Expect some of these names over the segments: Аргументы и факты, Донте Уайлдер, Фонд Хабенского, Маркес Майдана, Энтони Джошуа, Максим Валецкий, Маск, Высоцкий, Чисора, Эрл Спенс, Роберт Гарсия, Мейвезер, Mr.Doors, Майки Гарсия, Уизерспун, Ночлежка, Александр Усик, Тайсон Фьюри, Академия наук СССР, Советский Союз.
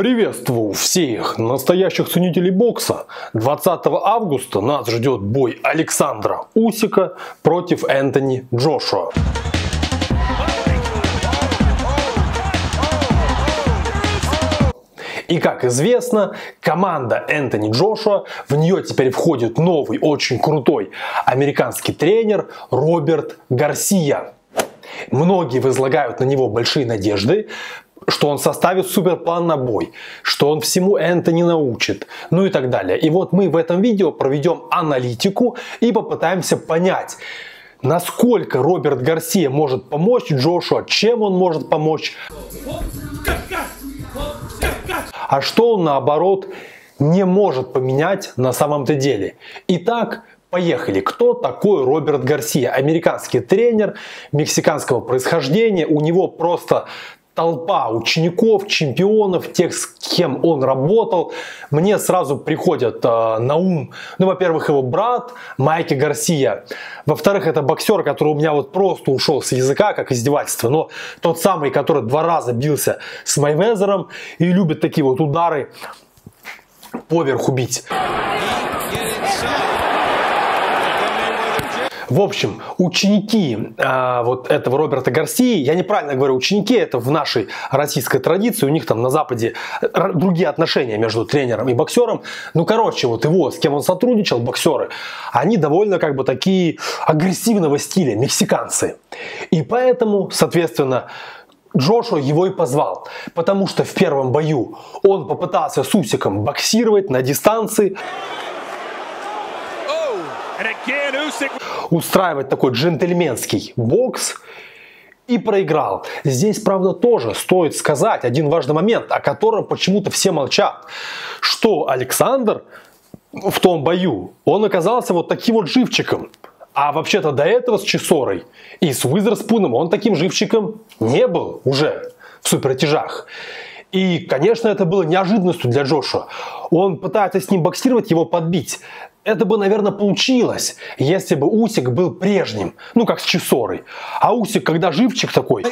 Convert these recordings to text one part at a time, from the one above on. Приветствую всех настоящих ценителей бокса. 20 августа нас ждет бой Александра Усика против Энтони Джошуа. И как известно, команда Энтони Джошуа, в нее теперь входит новый, очень крутой американский тренер Роберт Гарсия. Многие возлагают на него большие надежды, что он составит суперплан на бой, что он всему Энтони научит, ну и так далее. И вот мы в этом видео проведем аналитику и попытаемся понять, насколько Роберт Гарсия может помочь Джошуа, чем он может помочь, а что он, наоборот, не может поменять на самом-то деле. Итак, поехали. Кто такой Роберт Гарсия? Американский тренер мексиканского происхождения. У него просто толпа учеников, чемпионов, тех, с кем он работал. Мне сразу приходят на ум, во-первых, его брат Майки Гарсия. Во-вторых, это боксер, который у меня вот просто ушел с языка, как издевательство. Но тот самый, который 2 раза бился с Мейвезером и любит такие вот удары поверху бить. В общем, ученики вот этого Роберта Гарсии, я неправильно говорю ученики, это в нашей российской традиции, у них там на Западе другие отношения между тренером и боксером. Ну, короче, вот его, с кем он сотрудничал, боксеры, они довольно такие агрессивного стиля, мексиканцы. И поэтому, соответственно, Джошуа его и позвал, потому что в первом бою он попытался с Усиком боксировать на дистанции, устраивать такой джентльменский бокс, и проиграл. Здесь, правда, тоже стоит сказать один важный момент, о котором почему-то все молчат, что Александр в том бою, он оказался вот таким вот живчиком, а вообще-то до этого с Чисорой и с Уизерспуном он таким живчиком не был уже в супертяжах. И, конечно, это было неожиданностью для Джошуа. Он пытается с ним боксировать, его подбить. Это бы, наверное, получилось, если бы Усик был прежним, ну, как с Чисорой. А Усик, когда живчик такой,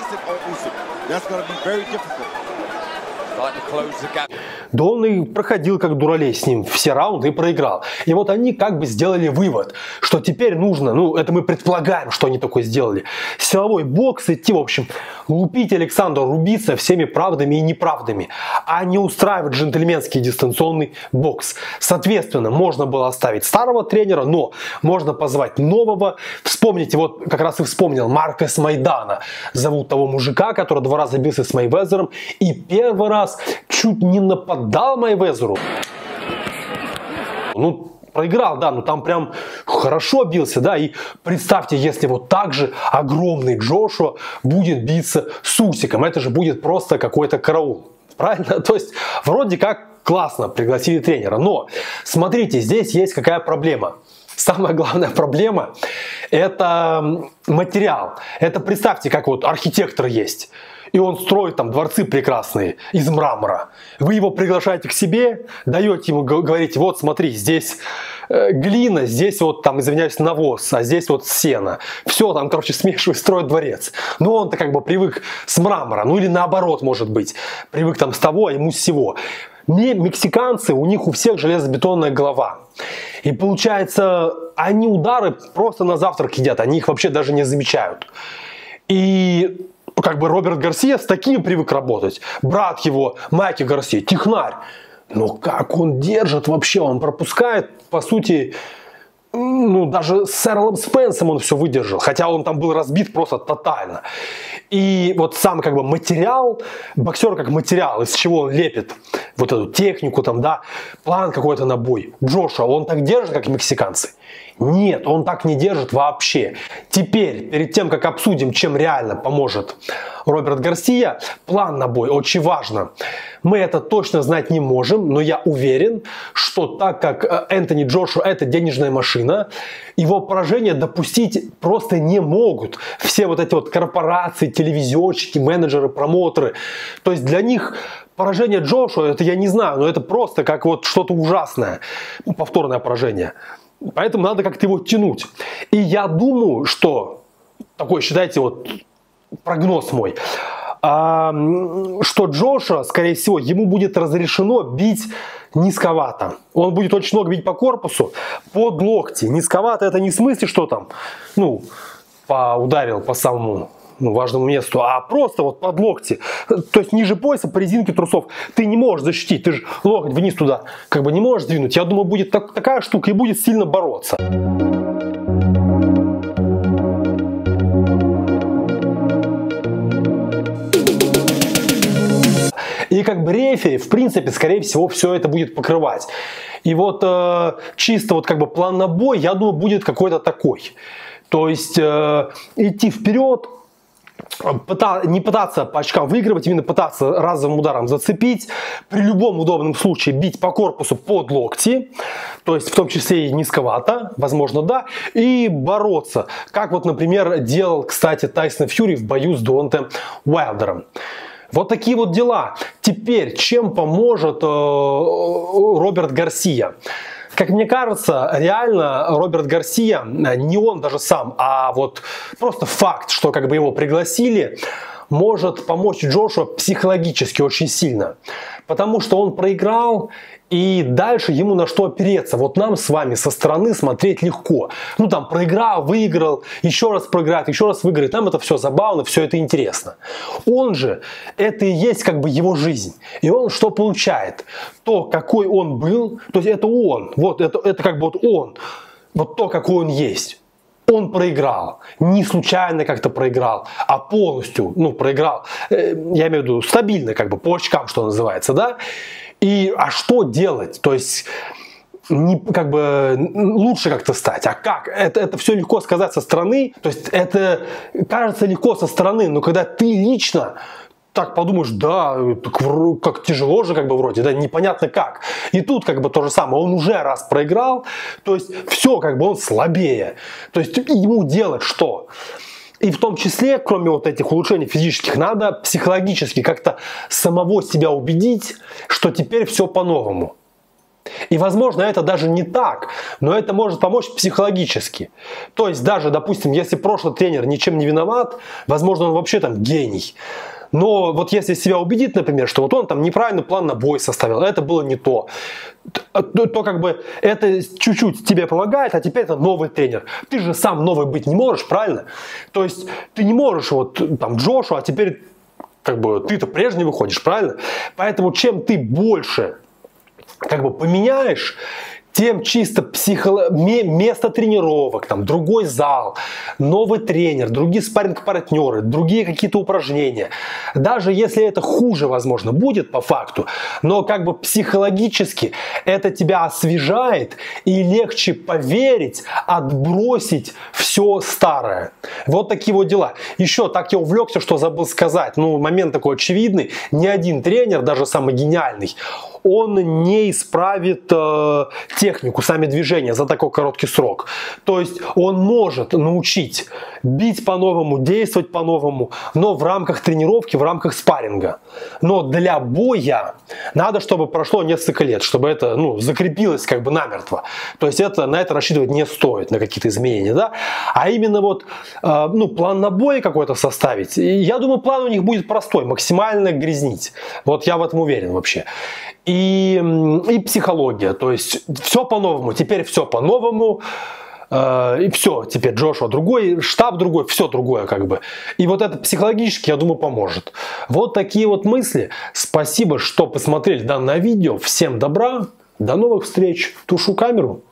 да он и проходил как дуралей с ним все раунды и проиграл. И вот они сделали вывод, что теперь нужно, это мы предполагаем, что они такое сделали, силовой бокс идти, в общем, лупить Александра, рубиться всеми правдами и неправдами, а не устраивать джентльменский дистанционный бокс. Соответственно, можно было оставить старого тренера, но можно позвать нового. Вспомните, вот как раз и вспомнил, Маркес Майдана зовут того мужика, который 2 раза бился с Мейвезером и первый раз чуть не нападал Мейвезеру. Проиграл, да, но там прям хорошо бился, да. И представьте, если вот так же огромный Джошуа будет биться с Усиком. Это же будет просто какой-то караул. Правильно? То есть вроде как классно пригласили тренера. Но смотрите, здесь есть какая проблема. Самая главная проблема — это материал. Это представьте, как вот архитектор есть, и он строит там дворцы прекрасные из мрамора. Вы его приглашаете к себе, даете ему, говорите: вот смотри, здесь глина, здесь вот там, извиняюсь, навоз, а здесь вот сено. Все там, короче, смешивай, строит дворец. Но он-то привык с мрамора, ну или наоборот, может быть, привык там с того, а ему с сего. Не мексиканцы, у них у всех железобетонная голова. И получается, они удары просто на завтрак едят, они их вообще даже не замечают. И Роберт Гарсия с таким привык работать. Брат его, Майки Гарсия, технарь. Но как он держит вообще, он пропускает, по сути, даже с Эрлом Спенсом он все выдержал. Хотя он там был разбит просто тотально. И вот сам материал, боксер как материал, из чего он лепит вот эту технику, план какой-то на бой. Джошуа, он так держит, как мексиканцы? Нет, он так не держит вообще. Теперь, перед тем, как обсудим, чем реально поможет Роберт Гарсия, план на бой очень важно. Мы это точно знать не можем, но я уверен, что так как Энтони Джошуа — это денежная машина, его поражение допустить просто не могут. Все вот эти вот корпорации, телевизионщики, менеджеры, промоутеры. То есть для них поражение Джошуа, это я не знаю, но это просто как вот что-то ужасное. Повторное поражение. Поэтому надо как-то его тянуть. И я думаю, что такой, считайте, вот прогноз мой. что Джошуа, скорее всего, ему будет разрешено бить низковато. Он будет очень много бить по корпусу, под локти. Низковато — это не в смысле, что там, ну, ударил по самому важному месту, а просто вот под локти. То есть ниже пояса по резинке трусов ты не можешь защитить, ты же локоть вниз туда как бы не можешь двинуть. Я думаю, будет такая штука и будет сильно бороться. И как бы рефери, в принципе, скорее всего, все это будет покрывать. И вот чисто вот как бы план на бой, я думаю, будет какой-то такой. То есть идти вперед, не пытаться по очкам выигрывать, именно пытаться разовым ударом зацепить, при любом удобном случае бить по корпусу под локти, то есть в том числе и низковато, возможно, да, и бороться, как вот, например, делал, кстати, Тайсон Фьюри в бою с Донте Уайлдером. Вот такие вот дела. Теперь, чем поможет Роберт Гарсия? Как мне кажется, реально Роберт Гарсия, не он даже сам, а вот просто факт, что как бы его пригласили, может помочь Джошуа психологически очень сильно. Потому что он проиграл, и дальше ему на что опереться. Вот нам с вами со стороны смотреть легко. Ну там проиграл, выиграл, еще раз проиграет, еще раз выиграет. Нам это все забавно, все это интересно. Он же, это и есть как бы его жизнь. И он что получает? То, какой он был, то есть это он. Вот это как бы вот он. Вот то, какой он есть. Он проиграл, не случайно как-то проиграл, а полностью, ну, проиграл, я имею в виду стабильно, как бы, по очкам, что называется, да, и, а что делать, то есть, не, как бы, лучше как-то стать, а как, это все легко сказать со стороны, то есть, это кажется легко со стороны, но когда ты лично так подумаешь, да, как тяжело же, как бы, вроде, да, непонятно как. И тут, как бы, то же самое, он уже раз проиграл, то есть, все, как бы, он слабее. То есть, ему делать что? И в том числе, кроме вот этих улучшений физических, надо психологически как-то самого себя убедить, что теперь все по-новому. И, возможно, это даже не так, но это может помочь психологически. То есть, даже, допустим, если прошлый тренер ничем не виноват, возможно, он вообще там гений. Но вот если себя убедит, например, что вот он там неправильный план на бой составил, это было не то, то как бы это чуть-чуть тебе помогает, а теперь это новый тренер. Ты же сам новый быть не можешь, правильно? То есть ты не можешь вот там Джошуа, а теперь как бы ты-то прежний выходишь, правильно? Поэтому чем ты больше как бы поменяешь, тем чисто место тренировок, там, другой зал, новый тренер, другие спарринг-партнеры, другие какие-то упражнения. Даже если это хуже, возможно, будет по факту, но как бы психологически это тебя освежает и легче поверить, отбросить все старое. Вот такие вот дела. Еще так я увлекся, что забыл сказать. Ну, момент такой очевидный. Ни один тренер, даже самый гениальный, он не исправит технику, сами движения за такой короткий срок. То есть он может научить бить по-новому, действовать по-новому, но в рамках тренировки, в рамках спарринга. Но для боя надо, чтобы прошло несколько лет, чтобы это, ну, закрепилось как бы намертво. То есть это, на это рассчитывать не стоит, на какие-то изменения, да? А именно вот, ну, план на бой какой-то составить. И я думаю, план у них будет простой, максимально грязнить. Вот я в этом уверен вообще. И психология, то есть все по-новому, теперь все по-новому, и все, теперь Джошуа другой, штаб другой, все другое как бы. И вот это психологически, я думаю, поможет. Вот такие вот мысли. Спасибо, что посмотрели данное видео. Всем добра, до новых встреч. Тушу камеру.